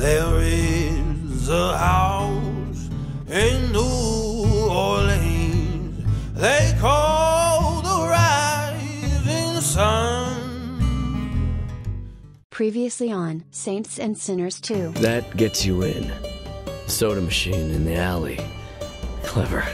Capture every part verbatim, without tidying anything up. There is a house in New Orleans they call the rising sun. Previously on Saints and Sinners two. That gets you in. Soda machine in the alley. Clever.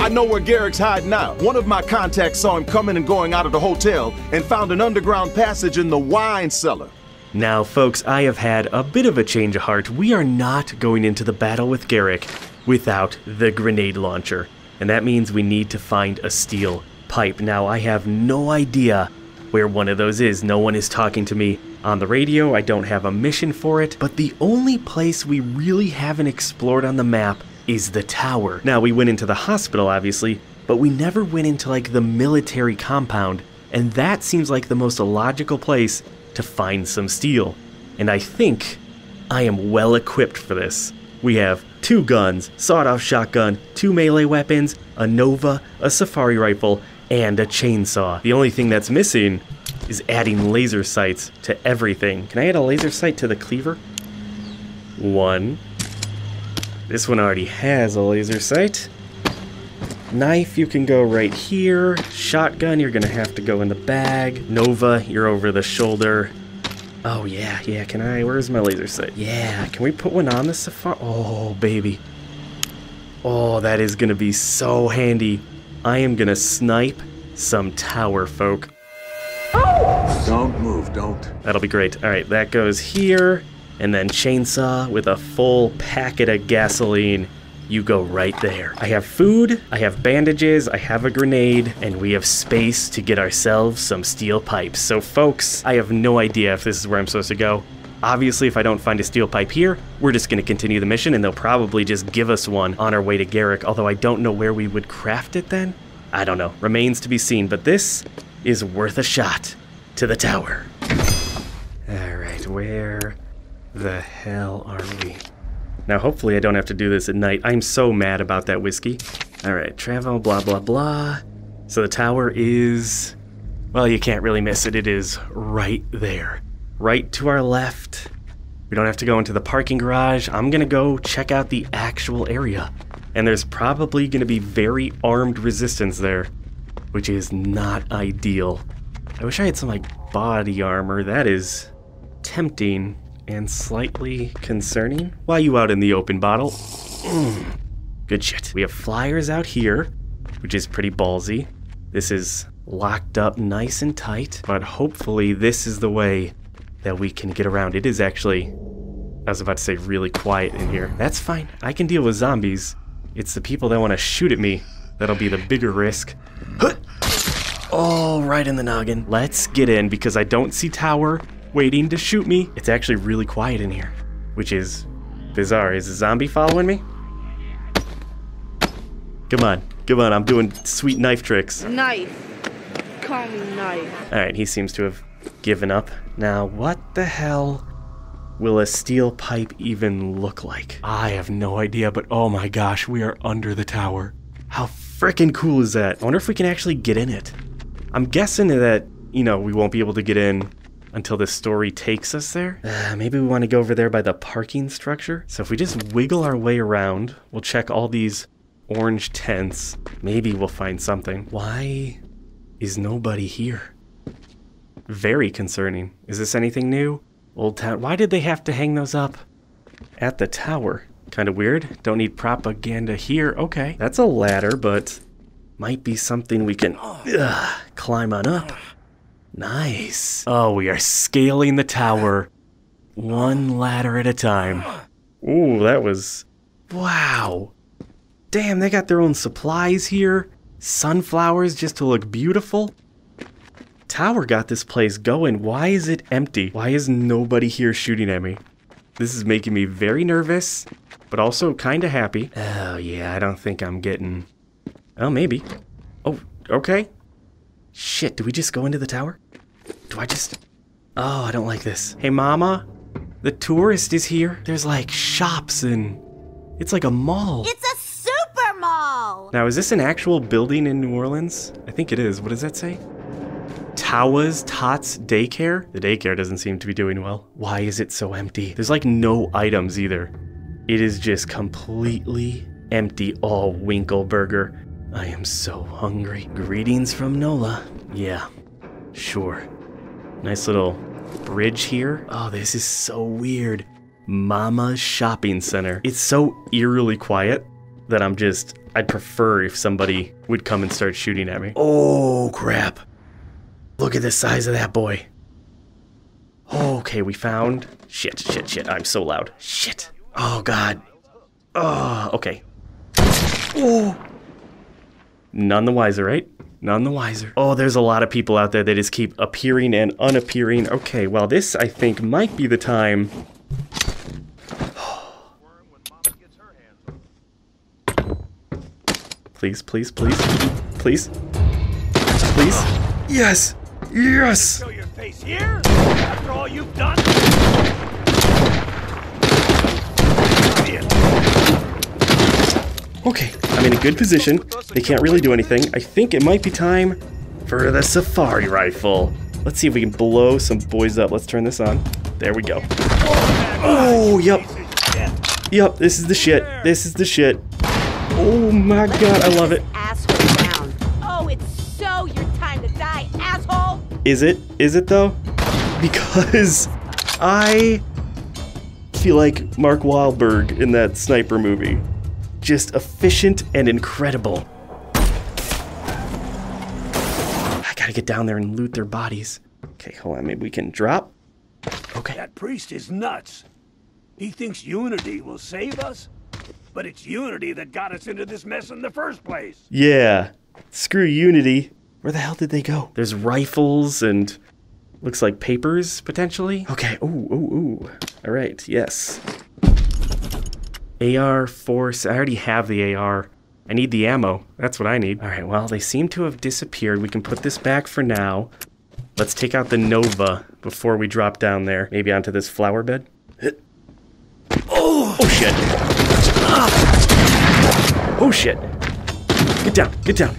I know where Gerik's hiding now. One of my contacts saw him coming and going out of the hotel and found an underground passage in the wine cellar. Now, folks, I have had a bit of a change of heart. We are not going into the battle with Gerik without the grenade launcher. And that means we need to find a steel pipe. Now, I have no idea where one of those is. No one is talking to me on the radio. I don't have a mission for it. But the only place we really haven't explored on the map is the tower. Now, we went into the hospital, obviously, but we never went into, like, the military compound, and that seems like the most logical place to find some steel. And I think I am well equipped for this. We have two guns, sawed-off shotgun, two melee weapons, a Nova, a safari rifle, and a chainsaw. The only thing that's missing is adding laser sights to everything. Can I add a laser sight to the cleaver? One. This one already has a laser sight. Knife, you can go right here. Shotgun, you're gonna have to go in the bag. Nova, you're over the shoulder. Oh yeah, yeah, can I, where's my laser sight? Yeah, can we put one on the safari? Oh, baby. Oh, that is gonna be so handy. I am gonna snipe some tower folk. Oh! Don't move, don't. That'll be great. All right, that goes here. And then chainsaw with a full packet of gasoline. You go right there. I have food, I have bandages, I have a grenade, and we have space to get ourselves some steel pipes. So folks, I have no idea if this is where I'm supposed to go. Obviously, if I don't find a steel pipe here, we're just gonna continue the mission and they'll probably just give us one on our way to Gerik, although I don't know where we would craft it then. I don't know, remains to be seen, but this is worth a shot to the tower. All right, where the hell are we? Now hopefully I don't have to do this at night. I'm so mad about that whiskey. All right, travel, blah, blah, blah. So the tower is, well, you can't really miss it. It is right there, right to our left. We don't have to go into the parking garage. I'm gonna go check out the actual area. And there's probably gonna be very armed resistance there, which is not ideal. I wish I had some like body armor. That is tempting and slightly concerning. Why you out in the open, bottle? Mm. Good shit. We have flyers out here, which is pretty ballsy. This is locked up nice and tight, but hopefully this is the way that we can get around. It is actually, I was about to say really quiet in here. That's fine, I can deal with zombies. It's the people that want to shoot at me that'll be the bigger risk. Huh. Oh, right in the noggin. Let's get in because I don't see tower waiting to shoot me. It's actually really quiet in here, which is bizarre. Is a zombie following me? Come on, come on, I'm doing sweet knife tricks. Knife, call me knife. All right, he seems to have given up. Now, what the hell will a steel pipe even look like? I have no idea, but oh my gosh, we are under the tower. How freaking cool is that? I wonder if we can actually get in it. I'm guessing that, you know, we won't be able to get in until this story takes us there. Uh, maybe we want to go over there by the parking structure. So if we just wiggle our way around, we'll check all these orange tents. Maybe we'll find something. Why is nobody here? Very concerning. Is this anything new? Old Town, why did they have to hang those up at the tower? Kind of weird. Don't need propaganda here. Okay, that's a ladder, but might be something we can uh, climb on up. Nice. Oh, we are scaling the tower one ladder at a time. Ooh, that was, wow. Damn, they got their own supplies here. Sunflowers just to look beautiful. Tower got this place going. Why is it empty? Why is nobody here shooting at me? This is making me very nervous, but also kind of happy. Oh yeah, I don't think I'm getting, oh, maybe. Oh, okay. Shit, do we just go into the tower? Do I just, oh, I don't like this. Hey, Mama, the tourist is here. There's like shops and it's like a mall. It's a super mall. Now, is this an actual building in New Orleans? I think it is. What does that say? Towers Tots Daycare? The daycare doesn't seem to be doing well. Why is it so empty? There's like no items either. It is just completely empty. Oh, Winkleburger. I am so hungry. Greetings from Nola. Yeah, sure. Nice little bridge here. Oh, this is so weird. Mama Shopping Center. It's so eerily quiet that I'm just, I'd prefer if somebody would come and start shooting at me. Oh, crap. Look at the size of that boy. Oh, okay, we found, shit, shit, shit. I'm so loud. Shit. Oh, God. Oh, okay. Oh. None the wiser, right? None the wiser. Oh, there's a lot of people out there that just keep appearing and unappearing. Okay, well, this, I think, might be the time. Please, please, please, please, please. Yes, yes. Show your face here after all you've done. Okay, I'm in a good position. They can't really do anything. I think it might be time for the safari rifle. Let's see if we can blow some boys up. Let's turn this on. There we go. Oh, yep. Yep, this is the shit. This is the shit. Oh my god, I love it. Oh, it's so your time to die, asshole. Is it? Is it though? Because I feel like Mark Wahlberg in that sniper movie. Just efficient and incredible. I gotta get down there and loot their bodies. Okay, hold on, maybe we can drop. Okay. That priest is nuts. He thinks unity will save us. But it's unity that got us into this mess in the first place. Yeah. Screw unity. Where the hell did they go? There's rifles and looks like papers, potentially. Okay. Ooh, ooh, ooh. All right. Yes. A R, force. I already have the A R. I need the ammo. That's what I need. All right. Well, they seem to have disappeared. We can put this back for now. Let's take out the Nova before we drop down there. Maybe onto this flower bed. Oh, oh shit. Oh shit. Get down, get down.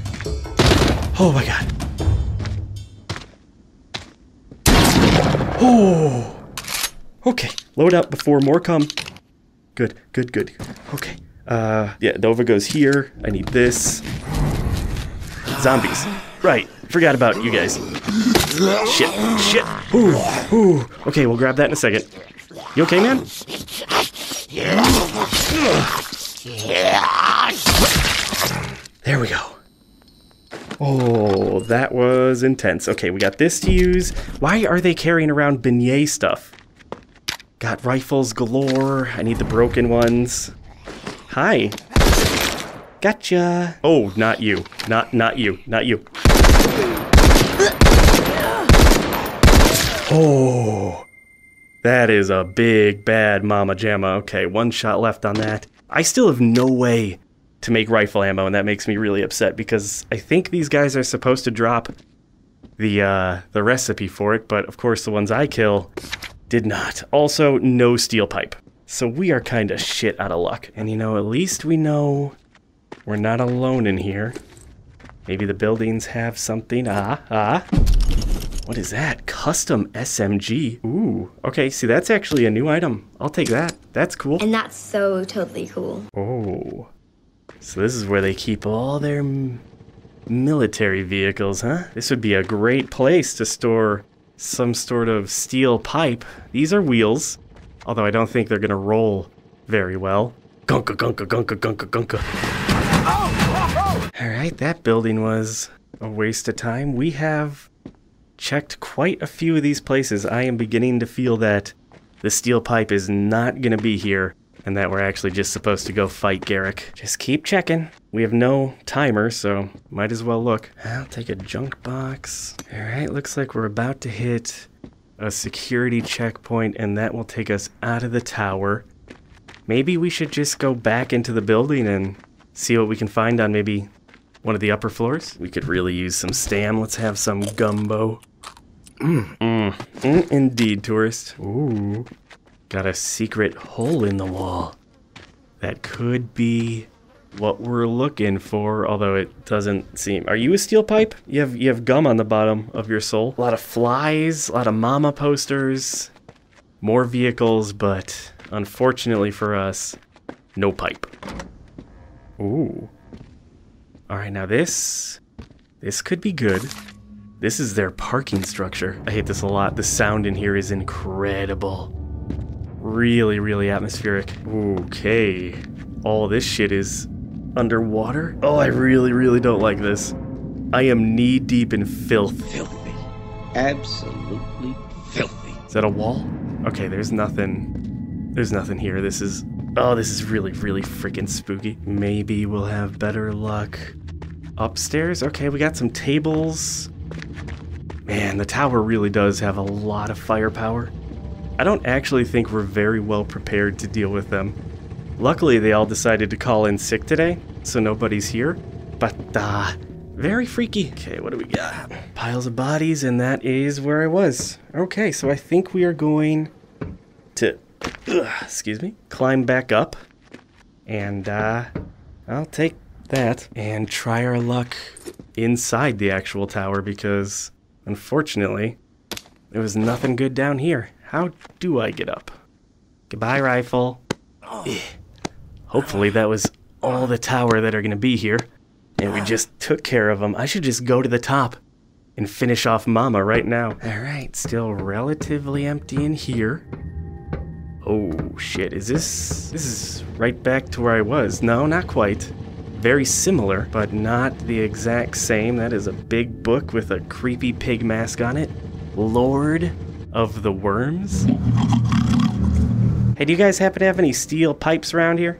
Oh my god. Oh. Okay, load up before more come. Good, good, good. Okay. Uh, yeah, Nova goes here. I need this. Zombies. Right, forgot about you guys. Shit, shit. Ooh, ooh. Okay, we'll grab that in a second. You okay, man? There we go. Oh, that was intense. Okay, we got this to use. Why are they carrying around beignet stuff? Got rifles galore. I need the broken ones. Hi. Gotcha. Oh, not you. Not, not you. Not you. Oh. That is a big, bad mama jamma. Okay, one shot left on that. I still have no way to make rifle ammo, and that makes me really upset because I think these guys are supposed to drop the uh, the recipe for it, but of course the ones I kill did not. Also, no steel pipe. So we are kind of shit out of luck. And you know, at least we know we're not alone in here. Maybe the buildings have something. Ah, ah. What is that? Custom S M G. Ooh. Okay, see, that's actually a new item. I'll take that. That's cool. And that's so totally cool. Oh. So this is where they keep all their m military vehicles, huh? This would be a great place to store some sort of steel pipe. These are wheels, although I don't think they're going to roll very well. Gunka, gunka, gunka, gunka, gunka. Oh, oh, oh. All right, that building was a waste of time. We have checked quite a few of these places. I am beginning to feel that the steel pipe is not gonna be here and that we're actually just supposed to go fight Gerik. Just keep checking. We have no timer, so might as well look. I'll take a junk box. All right, looks like we're about to hit a security checkpoint and that will take us out of the tower. Maybe we should just go back into the building and see what we can find on maybe one of the upper floors. We could really use some Stam. Let's have some gumbo. Mm, mm, mm, indeed, tourist. Ooh. Got a secret hole in the wall. That could be what we're looking for, although it doesn't seem... Are you a steel pipe? You have, you have gum on the bottom of your soul. A lot of flies, a lot of Mama posters, more vehicles, but unfortunately for us, no pipe. Ooh. All right, now this... This could be good. This is their parking structure. I hate this a lot. The sound in here is incredible. Really, really atmospheric. Okay. All this shit is underwater. Oh, I really, really don't like this. I am knee deep in filth. Filthy. Absolutely filthy. Is that a wall? Okay, there's nothing. There's nothing here. This is... Oh, this is really, really freaking spooky. Maybe we'll have better luck upstairs. Okay, we got some tables. Man, the tower really does have a lot of firepower. I don't actually think we're very well prepared to deal with them. Luckily, they all decided to call in sick today, so nobody's here. But, uh, very freaky. Okay, what do we got? Piles of bodies, and that is where I was. Okay, so I think we are going to, ugh, excuse me, climb back up. And, uh, I'll take that and try our luck inside the actual tower because, unfortunately, there was nothing good down here. How do I get up? Goodbye, rifle. Oh. Hopefully that was all the tower that are going to be here, and we just took care of them. I should just go to the top and finish off Mama right now. All right, still relatively empty in here. Oh, shit, is this... This is right back to where I was. No, not quite. Very similar, but not the exact same. That is a big book with a creepy pig mask on it. Lord of the Worms. Hey, do you guys happen to have any steel pipes around here?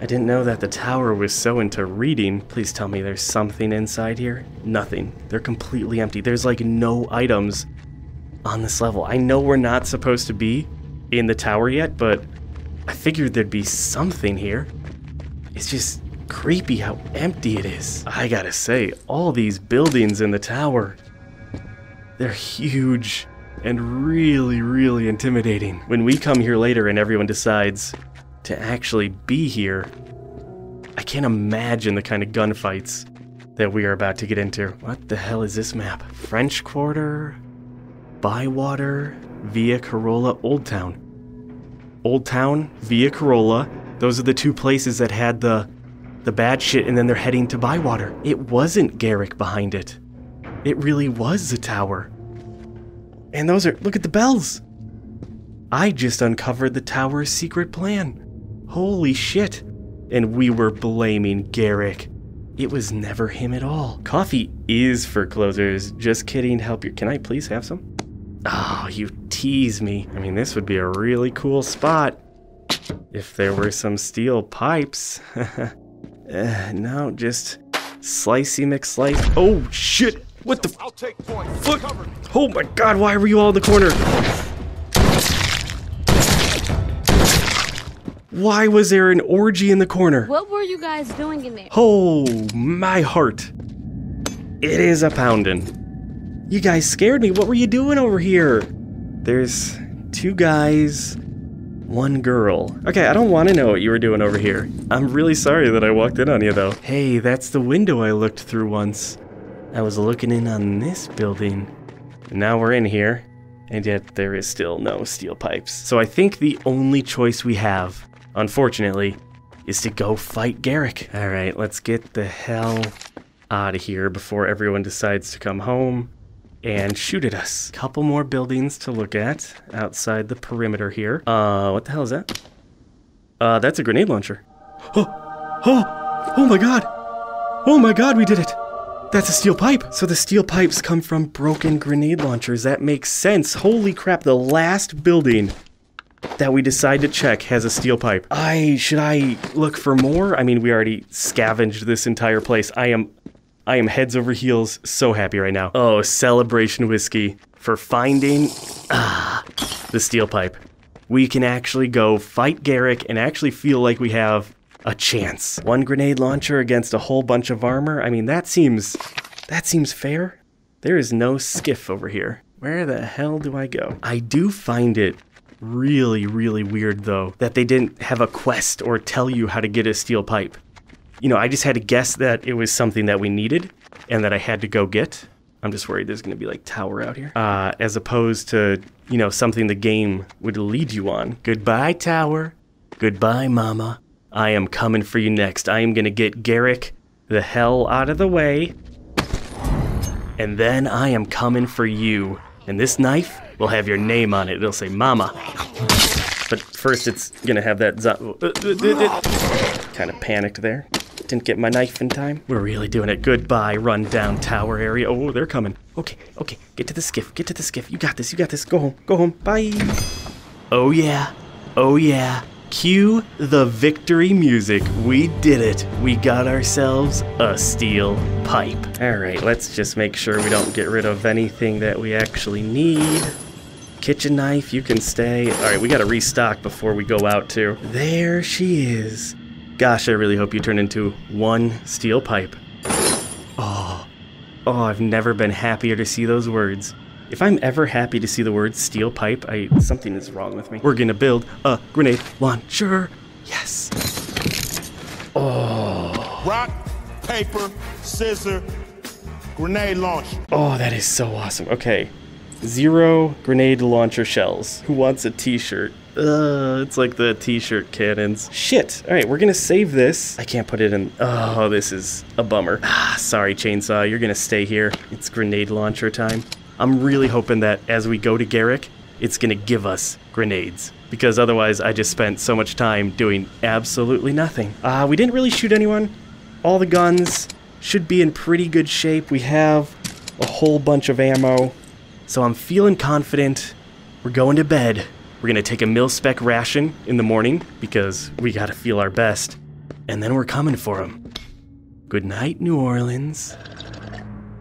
I didn't know that the tower was so into reading. Please tell me there's something inside here. Nothing. They're completely empty. There's like no items on this level. I know we're not supposed to be in the tower yet, but I figured there'd be something here. It's just creepy how empty it is. I gotta say, all these buildings in the tower, they're huge. And really, really intimidating. When we come here later and everyone decides to actually be here, I can't imagine the kind of gunfights that we are about to get into. What the hell is this map? French Quarter, Bywater, Via Corolla, Old Town. Old Town, Via Corolla, those are the two places that had the, the bad shit, and then they're heading to Bywater. It wasn't Gerik behind it. It really was the tower. And those are, look at the bells. I just uncovered the tower's secret plan. Holy shit. And we were blaming Gerik. It was never him at all. Coffee is for closers. Just kidding, help you. Can I please have some? Oh, you tease me. I mean, this would be a really cool spot if there were some steel pipes. uh, no, just slicey McSlice. Oh shit. What the fuck? Oh my god, why were you all in the corner? Why was there an orgy in the corner? What were you guys doing in there? Oh, my heart. It is a pounding. You guys scared me. What were you doing over here? There's two guys, one girl. Okay, I don't want to know what you were doing over here. I'm really sorry that I walked in on you, though. Hey, that's the window I looked through once. I was looking in on this building. And now we're in here, and yet there is still no steel pipes. So I think the only choice we have, unfortunately, is to go fight Gerik. All right, let's get the hell out of here before everyone decides to come home and shoot at us. Couple more buildings to look at outside the perimeter here. Uh, what the hell is that? Uh, that's a grenade launcher. Oh, oh, oh my god. Oh my god, we did it. That's a steel pipe. So the steel pipes come from broken grenade launchers. That makes sense. Holy crap, the last building that we decide to check has a steel pipe. I, should I look for more? I mean, we already scavenged this entire place. I am, I am heads over heels so happy right now. Oh, celebration whiskey for finding ah, the steel pipe. We can actually go fight Gerik and actually feel like we have a chance. One grenade launcher against a whole bunch of armor. I mean, that seems, that seems fair. There is no skiff over here. Where the hell do I go? I do find it really, really weird though, that they didn't have a quest or tell you how to get a steel pipe. you know, I just had to guess that it was something that we needed and that I had to go get. I'm just worried there's going to be, like, Tower out here. Uh, as opposed to, you know, something the game would lead you on. Goodbye, Tower. Goodbye, Mama. I am coming for you next. I am going to get Gerik the hell out of the way. And then I am coming for you. And this knife will have your name on it. It'll say Mama. But first it's going to have that zo- Kind of panicked there. Didn't get my knife in time. We're really doing it. Goodbye, run down tower area. Oh, they're coming. Okay, okay. Get to the skiff. Get to the skiff. You got this. You got this. Go home. Go home. Bye. Oh, yeah. Oh, yeah. Cue the victory music. We did it. We got ourselves a steel pipe. All right, let's just make sure we don't get rid of anything that we actually need. Kitchen knife, you can stay. All right, we got to restock before we go out too. There she is. Gosh, I really hope you turn into one steel pipe. Oh, oh, I've never been happier to see those words. If I'm ever happy to see the word steel pipe, I something is wrong with me. We're gonna build a grenade launcher. Yes. Oh. Rock, paper, scissor, grenade launcher. Oh, that is so awesome. Okay, zero grenade launcher shells. Who wants a t-shirt? Uh, it's like the t-shirt cannons. Shit. All right, we're gonna save this. I can't put it in. Oh, this is a bummer. Ah, sorry, Chainsaw. You're gonna stay here. It's grenade launcher time. I'm really hoping that as we go to Gerik, it's gonna give us grenades. Because otherwise, I just spent so much time doing absolutely nothing. Uh, we didn't really shoot anyone. All the guns should be in pretty good shape. We have a whole bunch of ammo. So I'm feeling confident. We're going to bed. We're gonna take a mil-spec ration in the morning because we gotta feel our best. And then we're coming for them. Good night, New Orleans.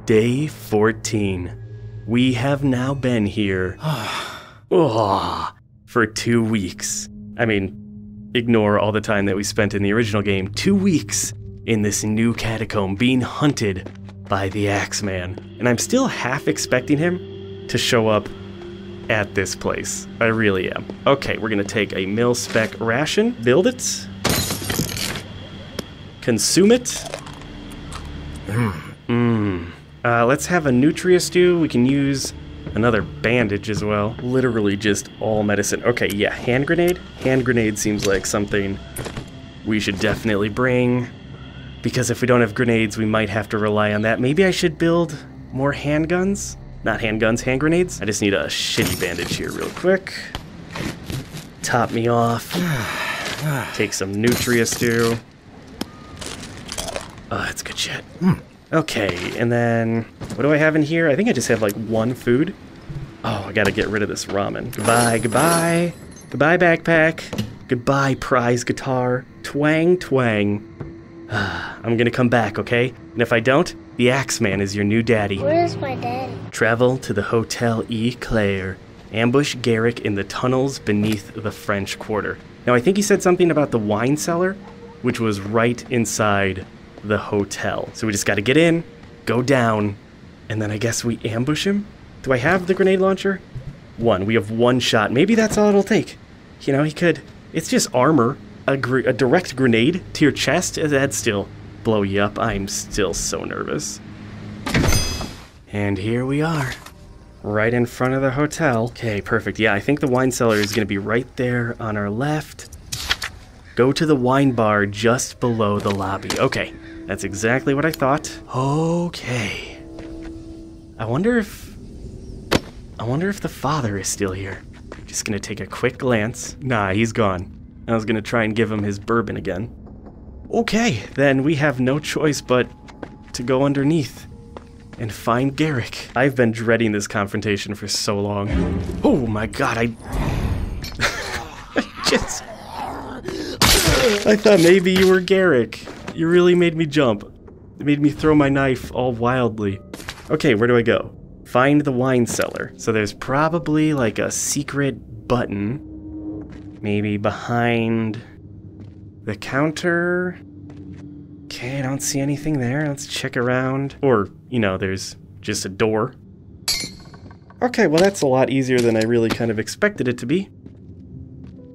Day fourteen. We have now been here oh, for two weeks. I mean, ignore all the time that we spent in the original game. Two weeks in this new catacomb being hunted by the Axeman. And I'm still half expecting him to show up at this place. I really am. Okay, we're gonna take a mil-spec ration, build it, consume it. Mmm. Uh, let's have a nutria stew. We can use another bandage as well. Literally just all medicine. Okay, yeah, hand grenade. Hand grenade seems like something we should definitely bring because if we don't have grenades, we might have to rely on that. Maybe I should build more handguns. Not handguns, hand grenades. I just need a shitty bandage here real quick. Top me off. Take some nutria stew. Oh, that's good shit. Mm. Okay, and then what do I have in here? I think I just have like one food. Oh, I gotta get rid of this ramen. Goodbye, goodbye. Goodbye, backpack. Goodbye, prize guitar. Twang, twang. I'm gonna come back, okay? And if I don't, the Axeman is your new daddy. Where's my daddy? Travel to the Hotel Eclair. Ambush Gerik in the tunnels beneath the French Quarter. Now, I think he said something about the wine cellar, which was right inside the hotel. So we just got to get in, go down, and then I guess we ambush him? Do I have the grenade launcher? One. We have one shot. Maybe that's all it'll take. You know, he could. It's just armor. A, gr a direct grenade to your chest? That's still blow you up. I'm still so nervous. And here we are, right in front of the hotel. Okay, perfect. Yeah, I think the wine cellar is gonna be right there on our left. Go to the wine bar just below the lobby. Okay, that's exactly what I thought. Okay. I wonder if, I wonder if the father is still here. Just gonna take a quick glance. Nah, he's gone. I was gonna try and give him his bourbon again. Okay, then we have no choice but to go underneath and find Gerik. I've been dreading this confrontation for so long. Oh my god, I... I just... I thought maybe you were Gerik. You really made me jump. It made me throw my knife all wildly. Okay, where do I go? Find the wine cellar. So there's probably like a secret button. Maybe behind... the counter. Okay, I don't see anything there. Let's check around. Or, you know, there's just a door. Okay, well that's a lot easier than I really kind of expected it to be.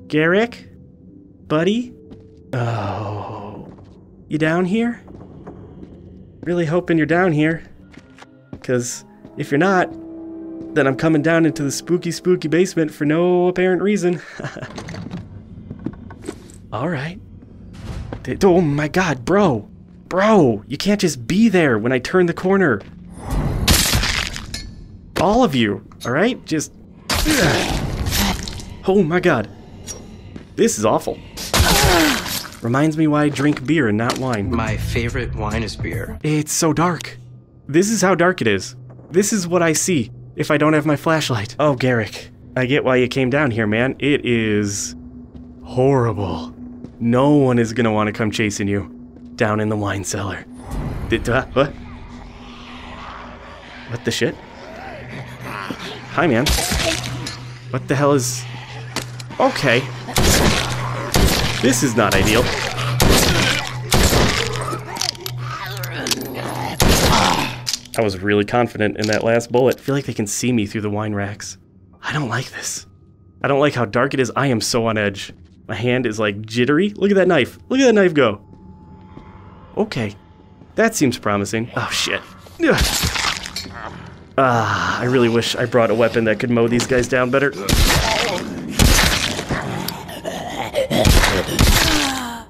Gerik? Buddy? Oh. You down here? Really hoping you're down here. Because if you're not, then I'm coming down into the spooky, spooky basement for no apparent reason. Alright. Oh my god, bro! Bro! You can't just be there when I turn the corner! All of you, alright? Just... Oh my god. This is awful. Reminds me why I drink beer and not wine. My favorite wine is beer. It's so dark. This is how dark it is. This is what I see if I don't have my flashlight. Oh, Gerik, I get why you came down here, man. It is... horrible. No one is gonna want to come chasing you down in the wine cellar. What? What the shit? Hi, man. What the hell is... Okay. This is not ideal. I was really confident in that last bullet. I feel like they can see me through the wine racks. I don't like this. I don't like how dark it is. I am so on edge. My hand is like jittery. Look at that knife. Look at that knife go. Okay. That seems promising. Oh, shit. Ah, I really wish I brought a weapon that could mow these guys down better.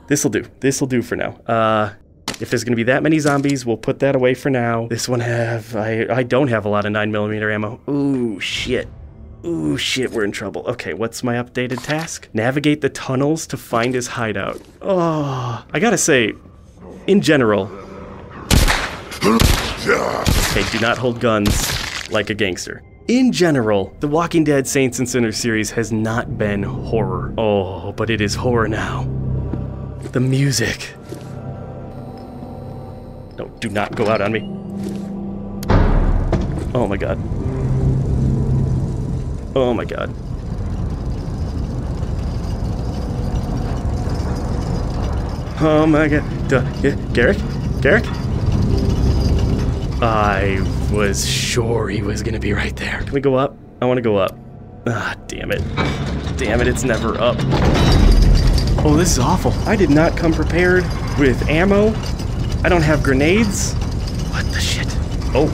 This'll do. This'll do for now. Uh, if there's gonna be that many zombies, we'll put that away for now. This one have... I, I don't have a lot of nine millimeter ammo. Ooh, shit. Ooh, shit, we're in trouble. Okay, what's my updated task? Navigate the tunnels to find his hideout. Oh, I gotta say, in general... Okay, do not hold guns like a gangster. In general, the Walking Dead Saints and Sinners series has not been horror. Oh, but it is horror now. The music. No, do not go out on me. Oh my god. Oh my god. Oh my god. Duh. Yeah. Gerik? Gerik? I was sure he was gonna be right there. Can we go up? I wanna go up. Ah, damn it. Damn it, it's never up. Oh, this is awful. I did not come prepared with ammo. I don't have grenades. What the shit? Oh.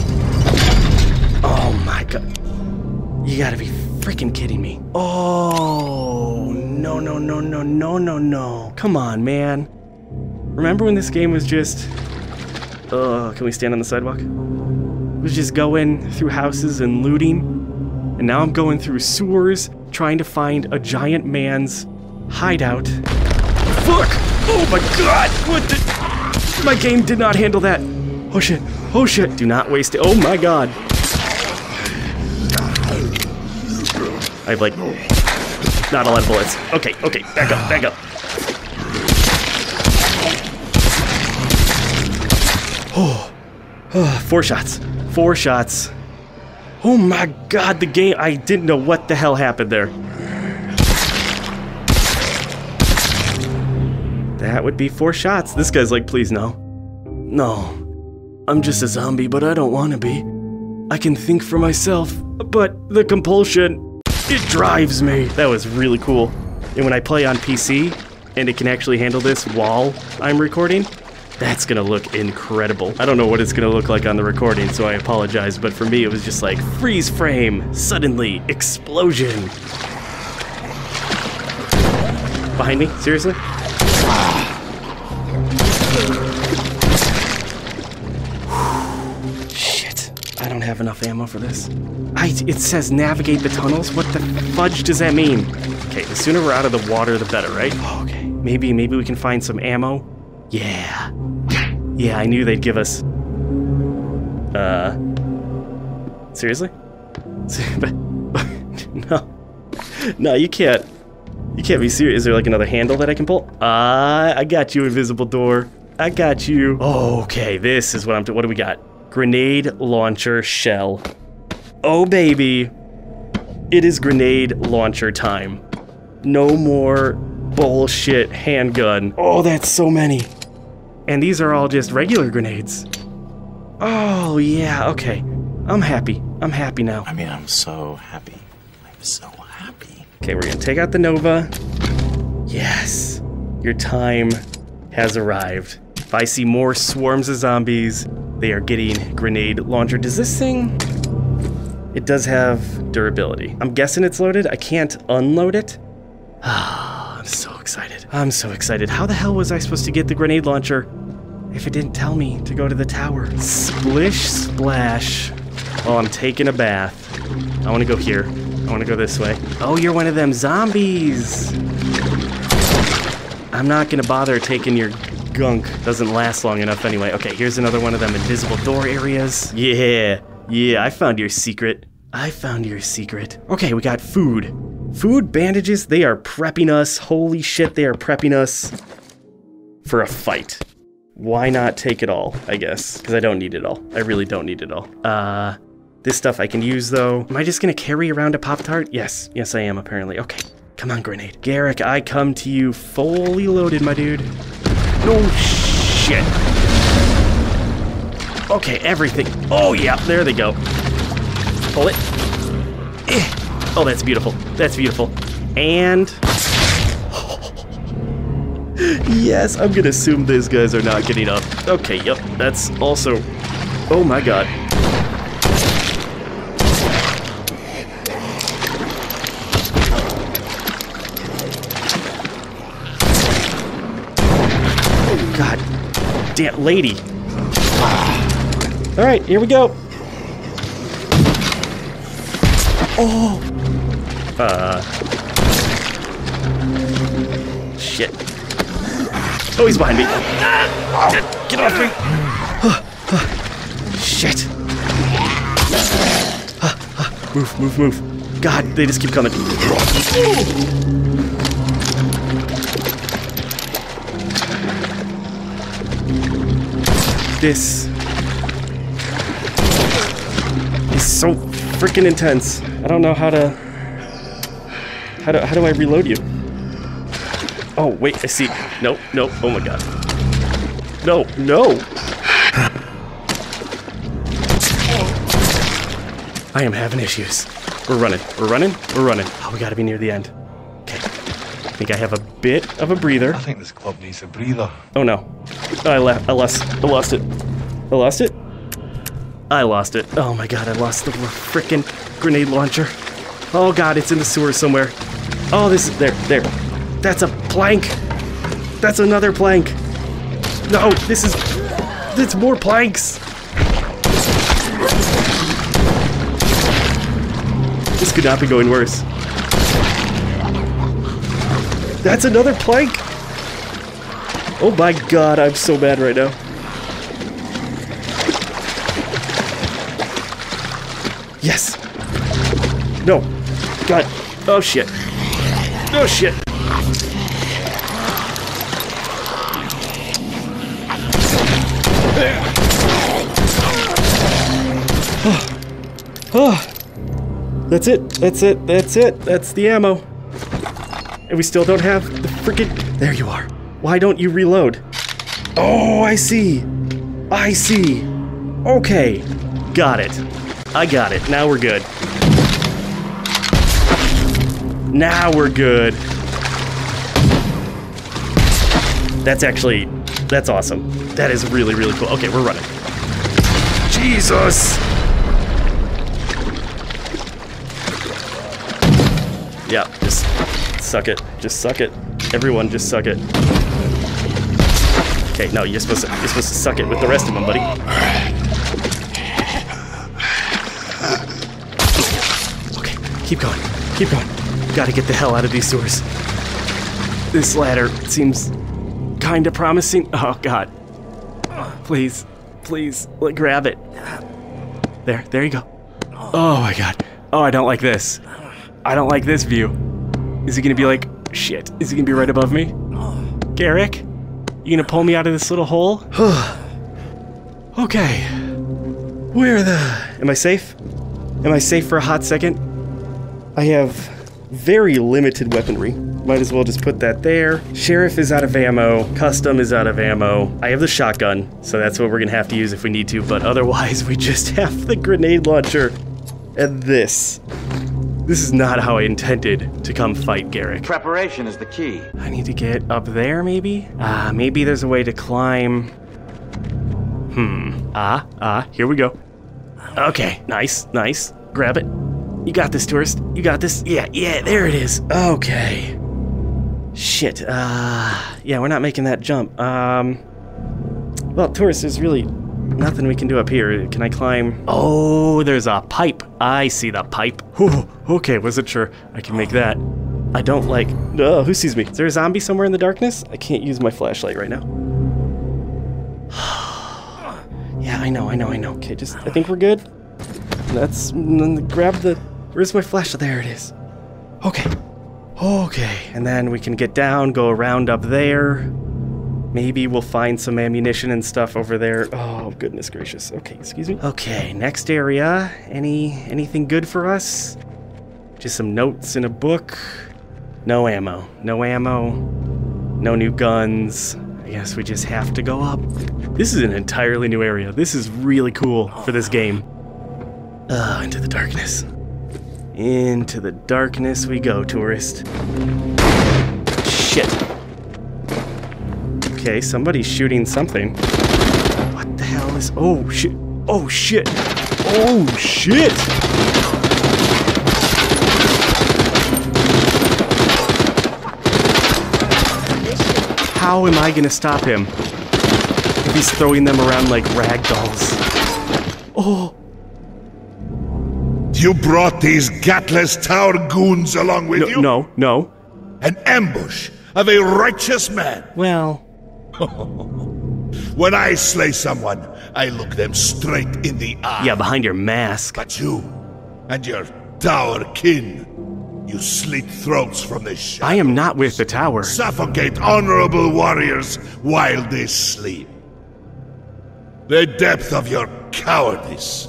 Oh my god. You gotta be freaking kidding me. Oh, no, no, no, no, no, no, no. Come on, man. Remember when this game was just... Ugh, can we stand on the sidewalk? I was just going through houses and looting. And now I'm going through sewers, trying to find a giant man's hideout. Fuck! Oh my god! What the... My game did not handle that. Oh shit. Oh shit. Do not waste it. Oh my god. I have, like, not a lot of bullets. Okay, okay, back up, back up. Oh, oh, four shots, four shots. Oh my god, the game, I didn't know what the hell happened there. That would be four shots. This guy's like, please no. No, I'm just a zombie, but I don't want to be. I can think for myself, but the compulsion... It drives me. That was really cool. And when I play on P C, and it can actually handle this while I'm recording, that's gonna look incredible. I don't know what it's gonna look like on the recording, so I apologize, but for me it was just like, freeze frame, suddenly, explosion. Behind me? Seriously? I don't have enough ammo for this. I, it says navigate the tunnels? What the fudge does that mean? Okay, the sooner we're out of the water, the better, right? Oh, okay. Maybe, maybe we can find some ammo? Yeah. Yeah, I knew they'd give us... Uh... Seriously? No. No, you can't. You can't be serious. Is there like another handle that I can pull? Uh, I got you, invisible door. I got you. Oh, okay, this is what I'm doing. What do we got? Grenade launcher shell. Oh baby, it is grenade launcher time. No more bullshit handgun. Oh, that's so many. And these are all just regular grenades. Oh yeah, okay. I'm happy, I'm happy now. I mean, I'm so happy, I'm so happy. Okay, we're gonna take out the Nova. Yes, your time has arrived. If I see more swarms of zombies, they are getting grenade launcher. Does this thing? It does have durability. I'm guessing it's loaded. I can't unload it. Ah, I'm so excited. I'm so excited. How the hell was I supposed to get the grenade launcher if it didn't tell me to go to the tower? Splish splash. Oh, I'm taking a bath. I want to go here. I want to go this way. Oh, you're one of them zombies. I'm not going to bother taking your gunk. Doesn't last long enough anyway. Okay, here's another one of them invisible door areas. Yeah. Yeah, I found your secret. I found your secret. Okay, we got food. Food, bandages, they are prepping us. Holy shit, they are prepping us for a fight. Why not take it all, I guess? Because I don't need it all. I really don't need it all. Uh... This stuff I can use, though. Am I just gonna carry around a Pop-Tart? Yes. Yes, I am, apparently. Okay. Come on, grenade. Gerik, I come to you fully loaded, my dude. No shit. Okay, everything. Oh, yeah. There they go. Pull it. Eh. Oh, that's beautiful. That's beautiful. And... yes, I'm gonna assume these guys are not getting up. Okay, yep. That's also... Oh, my God. Damn lady. All right, here we go. Oh. Uh. Shit. Oh, he's behind me. Ah, get off me. Oh, oh, shit. Oh, oh, move, move, move. God, they just keep coming. This is so freaking intense. I don't know how to, how do, how do I reload you? Oh, wait, I see. Nope, nope, oh my God. No, no. I am having issues. We're running, we're running, we're running. Oh, we gotta be near the end. Okay, I think I have a bit of a breather. I think this club needs a breather. Oh no. I, la I lost I lost it. I lost it? I lost it. Oh my God, I lost the frickin' grenade launcher. Oh God, it's in the sewer somewhere. Oh, this is... There, there. That's a plank. That's another plank. No, this is... It's more planks. This could not be going worse. That's another plank. Oh my God, I'm so bad right now. Yes. No. God. Oh shit. Oh shit. Oh. Oh. That's it. That's it. That's it. That's the ammo. And we still don't have the freaking... There you are. Why don't you reload? Oh, I see. I see. Okay. Got it. I got it. Now we're good. Now we're good. That's actually, that's awesome. That is really, really cool. Okay, we're running. Jesus. Yeah, just suck it. Just suck it. Everyone just suck it. Okay, no, you're supposed to you're supposed to suck it with the rest of them, buddy. Okay, keep going, keep going. Gotta get the hell out of these sewers. This ladder seems kinda promising. Oh God, please, please, let grab it. There, there you go. Oh my God. Oh, I don't like this. I don't like this view. Is it gonna be like, shit? Is he gonna be right above me? Gerik? You gonna pull me out of this little hole? Okay. Where the... Am I safe? Am I safe for a hot second? I have very limited weaponry. Might as well just put that there. Sheriff is out of ammo. Custom is out of ammo. I have the shotgun, so that's what we're gonna have to use if we need to, but otherwise we just have the grenade launcher and this. This is not how I intended to come fight Gerik. Preparation is the key. I need to get up there, maybe? Ah, uh, maybe there's a way to climb. Hmm. Ah, ah, here we go. Okay, nice, nice. Grab it. You got this, tourist. You got this. Yeah, yeah, there it is. Okay. Shit. Uh, yeah, we're not making that jump. Um, well, tourist, there's really nothing we can do up here. Can I climb? Oh, there's a pipe. I see the pipe. Whew, okay, wasn't sure I can make that. I don't like... Oh, who sees me? Is there a zombie somewhere in the darkness? I can't use my flashlight right now. Yeah, I know, I know, I know. Okay, just... I think we're good. That's... Grab the... Where's my flashlight? There it is. Okay. Okay. And then we can get down, go around up there. Maybe we'll find some ammunition and stuff over there. Oh, goodness gracious. Okay, excuse me. Okay, next area. Any anything good for us? Just some notes in a book. No ammo. No ammo. No new guns. I guess we just have to go up. This is an entirely new area. This is really cool for this game. Oh, into the darkness. Into the darkness we go, tourist. Shit. Okay, somebody's shooting something. What the hell is... Oh, shit. Oh, shit. Oh, shit! How am I gonna stop him if he's throwing them around like rag dolls? Oh! You brought these gutless tower goons along with no, you? No, no. An ambush of a righteous man. Well... When I slay someone, I look them straight in the eye. Yeah, behind your mask. But you and your tower kin, you slit throats from the shadows. I am not with the tower. Suffocate honorable warriors while they sleep. The depth of your cowardice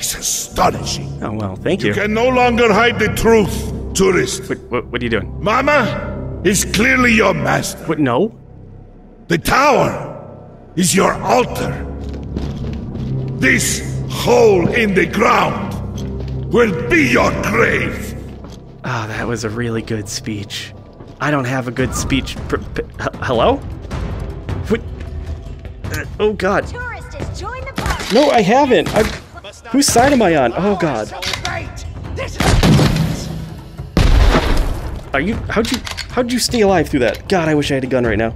is astonishing. Oh, well, thank you. You can no longer hide the truth, tourist. What, what, what are you doing? Mama is clearly your master. What, no? The tower is your altar. This hole in the ground will be your grave. Ah, oh, that was a really good speech. I don't have a good speech. Pr pr hello? What? Uh, oh, God. Tourist has joined the party. No, I haven't. I'm... Whose side am I on? Oh, God. Are you? How'd you? How'd you stay alive through that? God, I wish I had a gun right now.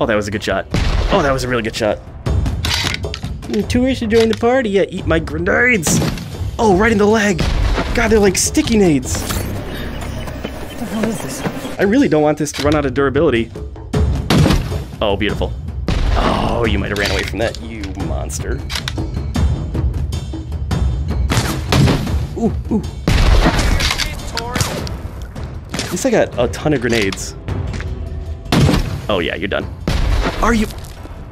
Oh, that was a good shot. Oh, that was a really good shot. Tourists should join the party. Yeah, eat my grenades. Oh, right in the leg. God, they're like sticky nades. What the hell is this? I really don't want this to run out of durability. Oh, beautiful. Oh, you might have ran away from that, you monster. Ooh, ooh. At least I got a ton of grenades. Oh yeah, you're done. Are you?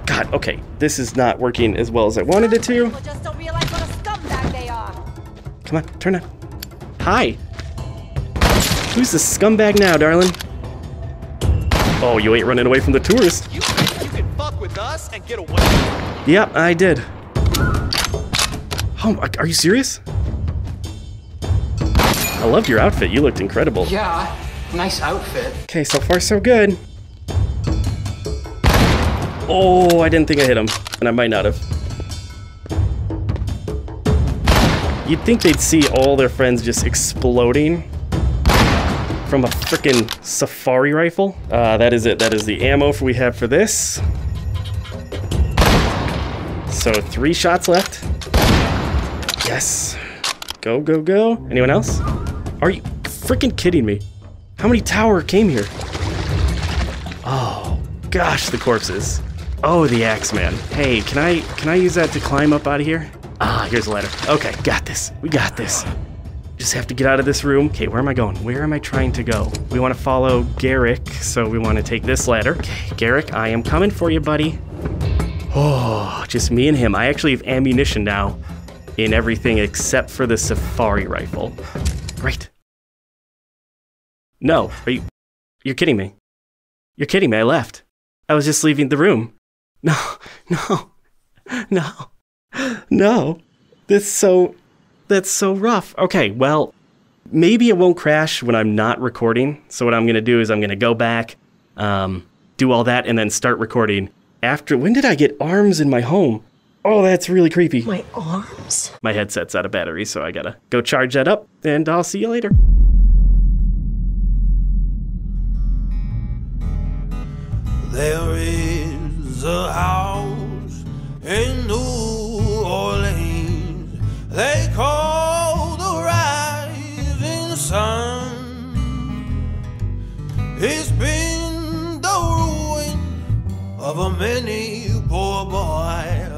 God, okay. This is not working as well as I wanted it to. Just don't realize what a scumbag they are. Come on, turn on. Hi. Who's the scumbag now, darling? Oh, you ain't running away from the tourist. You think you can fuck with us and get away? Yep, I did. Oh, are you serious? I loved your outfit. You looked incredible. Yeah, nice outfit. Okay, so far so good. Oh, I didn't think I hit him, and I might not have. You'd think they'd see all their friends just exploding from a frickin' safari rifle. Uh, that is it. That is the ammo we have for this. So three shots left. Yes. Go, go, go. Anyone else? Are you frickin' kidding me? How many tower came here? Oh, gosh, the corpses. Oh, the Axeman. Hey, can I can I use that to climb up out of here? Ah, here's a ladder. Okay, got this. We got this. Just have to get out of this room. Okay, where am I going? Where am I trying to go? We want to follow Gerik, so we want to take this ladder. Okay, Gerik, I am coming for you, buddy. Oh, just me and him. I actually have ammunition now in everything except for the safari rifle. Great. No, are you... You're kidding me. You're kidding me, I left. I was just leaving the room. No, no, no, no. This is so That's so rough. Okay, well, maybe it won't crash when I'm not recording. So what I'm going to do is I'm going to go back, um, do all that, and then start recording after. When did I get arms in my home? Oh, that's really creepy. My arms? My headset's out of battery, so I gotta go charge that up, and I'll see you later. There is a house in New Orleans they call the rising sun. It's been the ruin of a many poor boy